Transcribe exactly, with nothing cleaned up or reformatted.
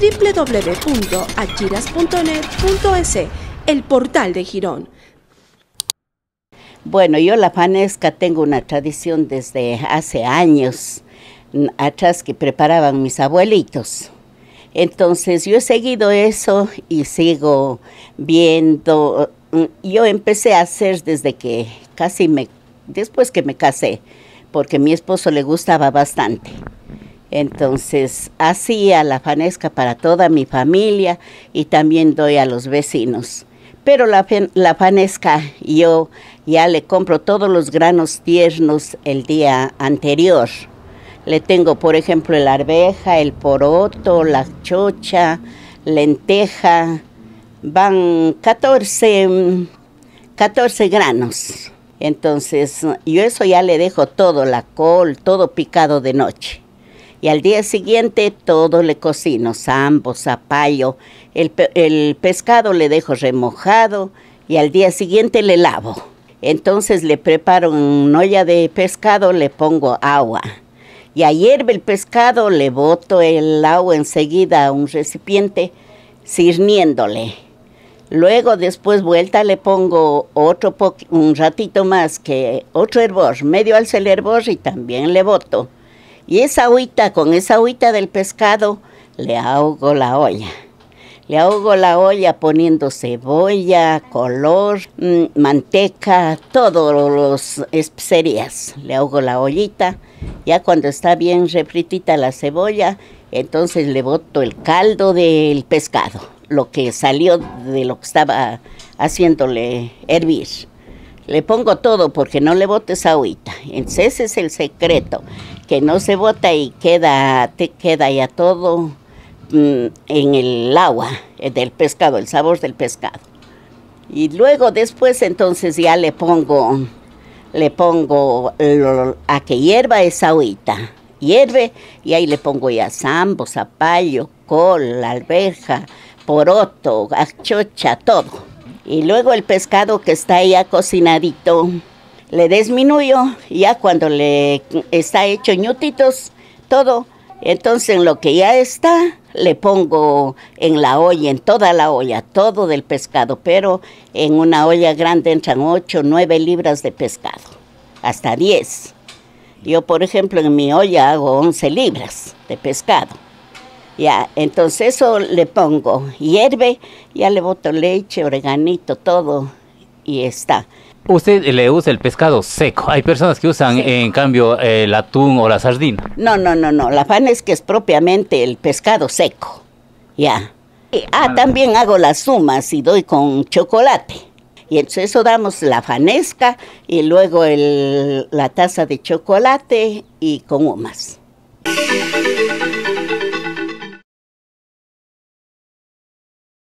doble u doble u doble u punto achiras punto net punto e c, el portal de Girón. Bueno, yo la Fanesca tengo una tradición desde hace años atrás que preparaban mis abuelitos. Entonces yo he seguido eso y sigo viendo. Yo empecé a hacer desde que casi me, después que me casé, porque a mi esposo le gustaba bastante. Entonces hacía la Fanesca para toda mi familia y también doy a los vecinos. Pero la, la Fanesca yo ya le compro todos los granos tiernos el día anterior. Le tengo, por ejemplo, la arveja, el poroto, la chocha, lenteja. Van catorce granos. Entonces, yo eso ya le dejo todo, la col, todo picado de noche. Y al día siguiente todo le cocino, sambo, zapallo. El, pe el pescado le dejo remojado y al día siguiente le lavo. Entonces le preparo una olla de pescado, le pongo agua. Y hierve el pescado, le boto el agua enseguida a un recipiente, sirniéndole. Luego, después vuelta, le pongo otro un ratito más, que otro hervor, medio alza el hervor y también le boto. Y esa agüita, con esa agüita del pescado, le ahogo la olla. Le ahogo la olla poniendo cebolla, color, mmm, manteca, todos los especias. Le ahogo la ollita. Ya cuando está bien refritita la cebolla, entonces le boto el caldo del pescado, lo que salió de lo que estaba haciéndole hervir. Le pongo todo porque no le boto esa agüita. Entonces ese es el secreto, que no se bota y queda, te queda ya todo en el agua del pescado, el sabor del pescado. Y luego después entonces ya le pongo, le pongo lo, a que hierva esa agüita. Hierve y ahí le pongo ya sambo, zapallo, col, alberja, poroto, achocha, todo. Y luego el pescado que está ya cocinadito le disminuyo, ya cuando le está hecho ñutitos, todo. Entonces en lo que ya está, le pongo en la olla, en toda la olla, todo del pescado, pero en una olla grande entran ocho, nueve libras de pescado, hasta diez. Yo, por ejemplo, en mi olla hago once libras de pescado. Ya, entonces eso le pongo, hierve, ya le boto leche, oreganito, todo, y está. ¿Usted le usa el pescado seco? Hay personas que usan, seco. En cambio, el atún o la sardina. No, no, no, no. La Fanesca es propiamente el pescado seco. Ya. Y, ah, también hago las sumas y doy con chocolate. Y entonces eso damos la Fanesca y luego el, la taza de chocolate y con humas.